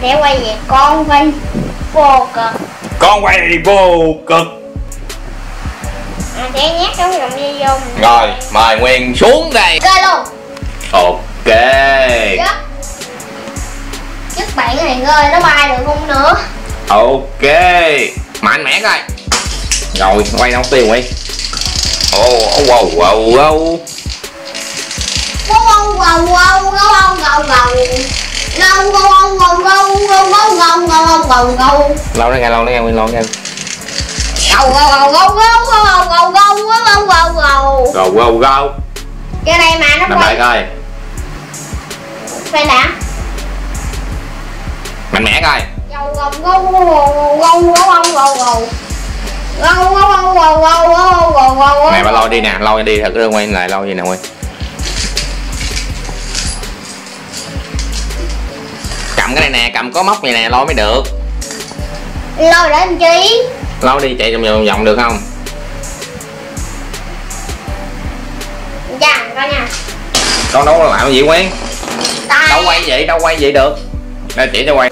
Để quay về con quay vô cực. Con quay vô cực. Để nhét trong vòng video mình. Rồi, mời Nguyên xuống đây. Chơi luôn. Ok. Dứt bạn này rơi nó bay được không nữa. Ok. Mạnh mẽ coi. Rồi, quay nóng tiền đi. Oh, wow, wow, wow. Wow, wow, wow, wow, wow, wow. Lâu nó nghe, lâu nó nghe, Nguyên lâu nó nghe. Gâu. Cái này mà nó quay. Làm lại coi. Quay đã. Mạnh mẽ coi. Này bà lôi đi nè, lôi đi thật, quay lại lôi gì nè Nguyên. Cầm cái này nè, cầm có móc này nè, lôi mới được. Lôi để làm chi? Lôi đi chạy trong vòng được không? Dạ, coi nha. Con đâu làm cái gì Nguyên? Đâu quay vậy, đâu quay vậy được. Đây chỉ cho quay.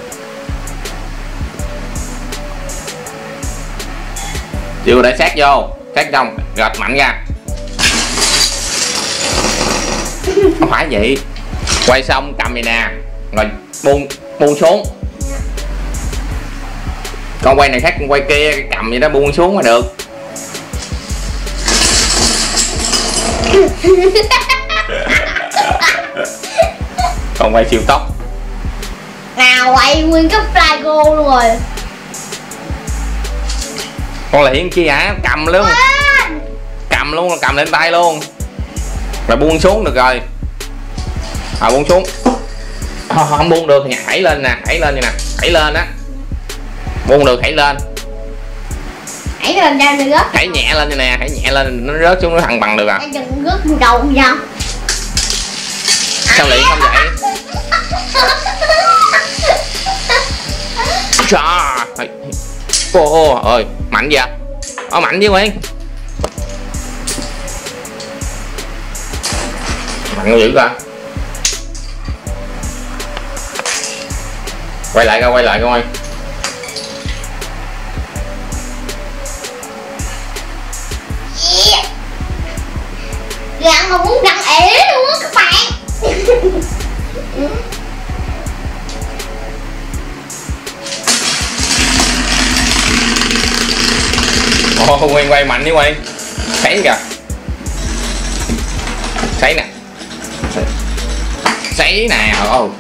Chịu để sát vô, sát trong, gật mạnh ra. Không phải vậy. Quay xong cầm vậy nè. Rồi buông xuống. Con quay này khác con quay kia, cầm vậy đó buông xuống mà được. Con quay siêu tốc. Nào quay nguyên cái flygo luôn rồi. Con là hiển chi hả? Cầm luôn. Cầm luôn, cầm lên tay luôn. Rồi buông xuống được rồi. Rồi buông xuống. Không buông được thì hãy lên nè, hãy lên nè, hãy lên á. Buông được hãy lên. Hãy lên ra đừng rớt. Hãy nhẹ lên nè, hãy nhẹ lên nó rớt xuống nó thăng bằng được à. Đừng rớt đầu nha. Sao liền không vậy? Trời ơi, mạnh vậy? Ồ mạnh chứ Nguyên. Mạnh dữ ta. Quay lại coi, quay lại coi. Gặn mà muốn gặn ỉ luôn á các bạn. Ồ, Nguyên quay mạnh đi Nguyên. Thấy kìa. Thấy nè. Thấy nè. Oh.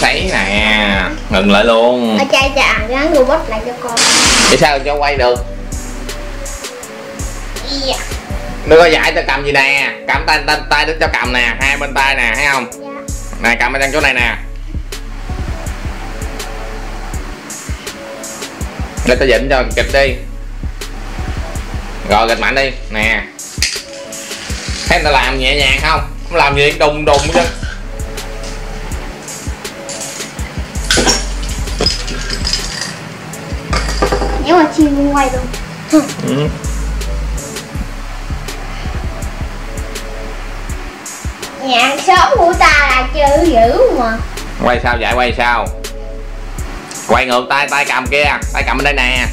Sấy nè, ngừng lại luôn. Ở trai chà, gắn robot lại cho con. Vậy sao cho quay được? Dạ. Đưa coi giải tao cầm gì nè, cầm tay đứt cho cầm nè, hai bên tay nè, thấy không? Dạ. Này cầm ở trong chỗ này nè. Để tao dịnh cho kịch đi. Rồi kịch mạnh đi, nè. Thấy tao làm nhẹ nhàng không? Không làm gì đùng đùng chứ. Nếu mà chim cũng quay luôn. Ừ. Nhạc sớm của ta là chữ dữ mà. Quay sao vậy, quay sao? Quay ngược tay, tay cầm kia. Tay cầm bên đây nè.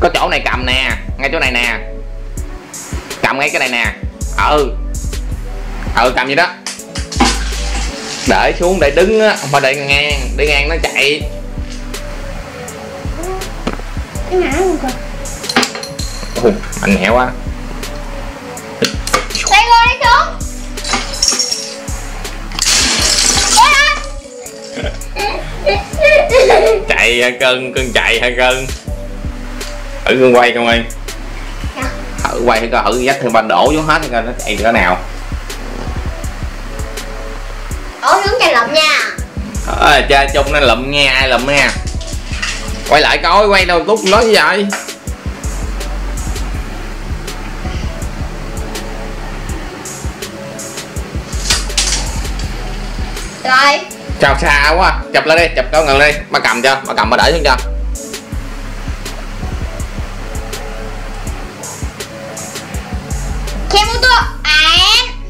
Có chỗ này cầm nè, ngay chỗ này nè. Cầm ngay cái này nè. Ừ cầm vậy đó. Để xuống để đứng á, không phải để ngang nó chạy. Mạnh mẽ quá. Đây ngồi đây xuống. Chạy hả cưng chạy hả cưng. Thử cưng quay không em? Thử quay thử coi, thử dắt thử banh đổ xuống hết coi nó chạy cỡ nào. Đổ xuống chạy lụm nha. Chơi chung nó lụm nghe, ai lụm nha. Quay lại coi, quay đâu tút nói như vậy. Rồi. Chào xa quá, chụp lên đi, chụp cao ngừng đi. Ba cầm cho, ba cầm ba để xuống cho. Khe mua tôi.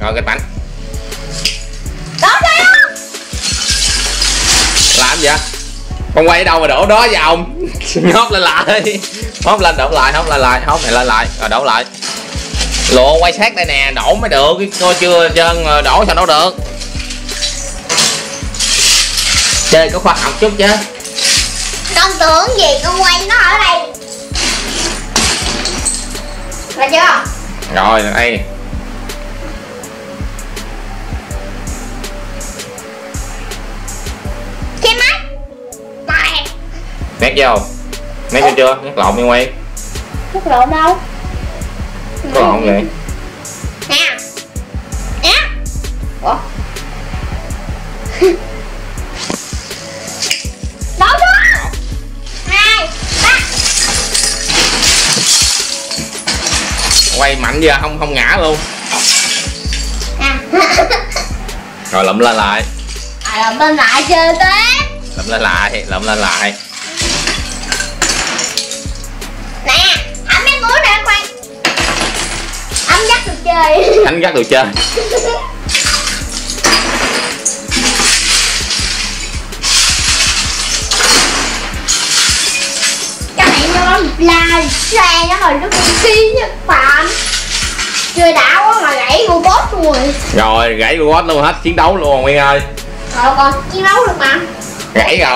Rồi kịch mạnh. Đó sao? làm vậy? Con quay ở đâu mà đổ đó vào ông? Hóp lên lại. Hóp lên đổ lại, hóp lên lại, hóp này lên lại, rồi đổ lại. Lộ quay sát đây nè, đổ mới được, coi chưa chân đổ sao đổ được. Chơi có khoa học chút chứ. Con tưởng gì con quay nó ở đây. Rồi chưa? Rồi, đây. Cái mắt. Mày. Nét vô. Nét vô chưa? Nét lộn đi quay. Nét lộn đâu? Có lộn vậy? Nè. Nè. Ủa? Quay mạnh giờ không ngã luôn à. Rồi lụm lên lại à, lụm lên lại chơi tiếp, lụm lên lại, lụm lên lại nè. Anh mấy muối nè quay, anh dắt được chơi, anh dắt được chơi. Là xe nó hồi nó khí nhất phạm. Chưa đã quá mà gãy robot luôn rồi. Rồi gãy robot luôn, hết chiến đấu luôn rồi Nguyên ơi. Rồi còn chiến đấu được mà. Gãy rồi.